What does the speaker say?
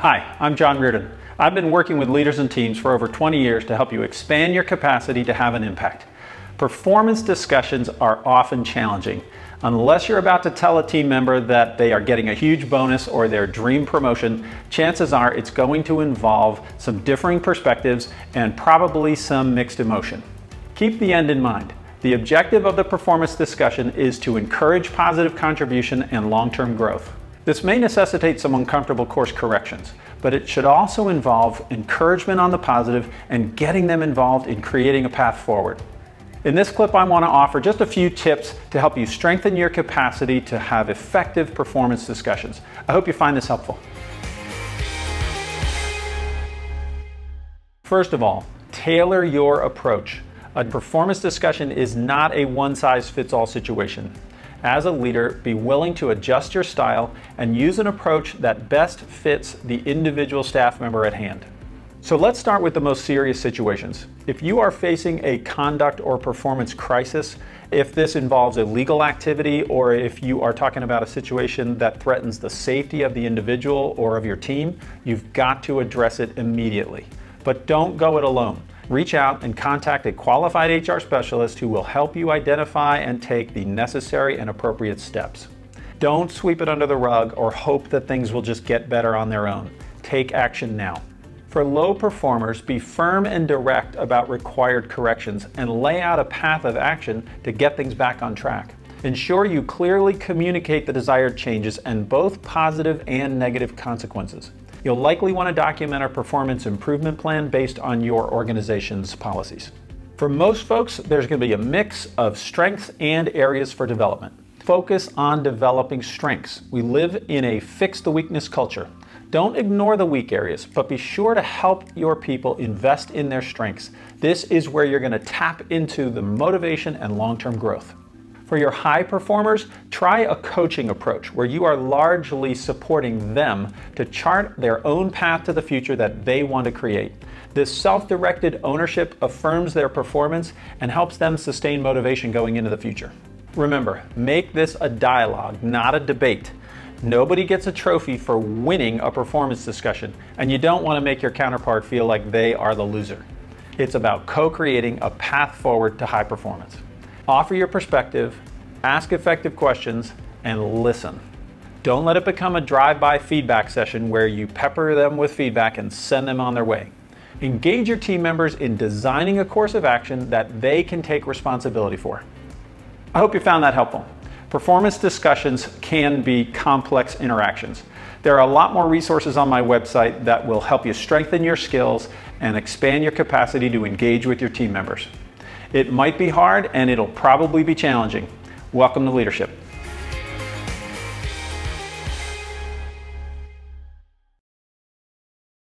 Hi, I'm John Riordan. I've been working with leaders and teams for over 20 years to help you expand your capacity to have an impact. Performance discussions are often challenging. Unless you're about to tell a team member that they are getting a huge bonus or their dream promotion, chances are it's going to involve some differing perspectives and probably some mixed emotion. Keep the end in mind. The objective of the performance discussion is to encourage positive contribution and long-term growth. This may necessitate some uncomfortable course corrections, but it should also involve encouragement on the positive and getting them involved in creating a path forward. In this clip, I want to offer just a few tips to help you strengthen your capacity to have effective performance discussions. I hope you find this helpful. First of all, tailor your approach. A performance discussion is not a one-size-fits-all situation. As a leader, be willing to adjust your style and use an approach that best fits the individual staff member at hand. So let's start with the most serious situations. If you are facing a conduct or performance crisis, if this involves a legal activity, or if you are talking about a situation that threatens the safety of the individual or of your team, you've got to address it immediately. But don't go it alone. Reach out and contact a qualified HR specialist who will help you identify and take the necessary and appropriate steps. Don't sweep it under the rug or hope that things will just get better on their own. Take action now. For low performers, be firm and direct about required corrections and lay out a path of action to get things back on track. Ensure you clearly communicate the desired changes and both positive and negative consequences. You'll likely want to document a performance improvement plan based on your organization's policies. For most folks, there's going to be a mix of strengths and areas for development. Focus on developing strengths. We live in a fix the weakness culture. Don't ignore the weak areas, but be sure to help your people invest in their strengths. This is where you're going to tap into the motivation and long-term growth. For your high performers, try a coaching approach where you are largely supporting them to chart their own path to the future that they want to create. This self-directed ownership affirms their performance and helps them sustain motivation going into the future. Remember, make this a dialogue, not a debate. Nobody gets a trophy for winning a performance discussion, and you don't want to make your counterpart feel like they are the loser. It's about co-creating a path forward to high performance. Offer your perspective, ask effective questions, and listen. Don't let it become a drive-by feedback session where you pepper them with feedback and send them on their way. Engage your team members in designing a course of action that they can take responsibility for. I hope you found that helpful. Performance discussions can be complex interactions. There are a lot more resources on my website that will help you strengthen your skills and expand your capacity to engage with your team members. It might be hard and it'll probably be challenging. Welcome to leadership.